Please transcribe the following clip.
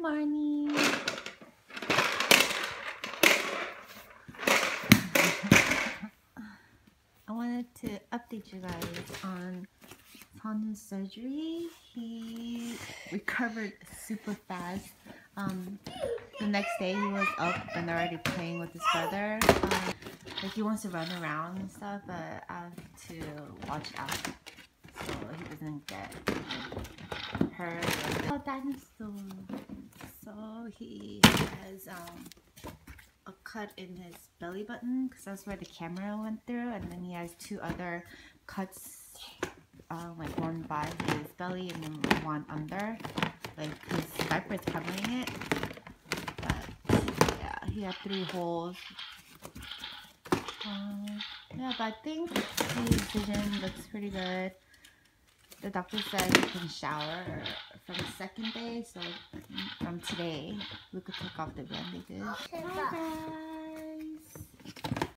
Good morning. I wanted to update you guys on Sunwoo's surgery. He recovered super fast. The next day he was up and already playing with his brother. Like he wants to run around and stuff, but I have to watch out so he doesn't get hurt. Oh, dinosaur! So he has a cut in his belly button because that's where the camera went through, and then he has two other cuts, like one by his belly and then one under, like his diaper's covering it. But yeah, he had 3 holes. Yeah, but I think his vision looks pretty good. The doctor said he can shower from the second day, so from today, we could take off the bandages.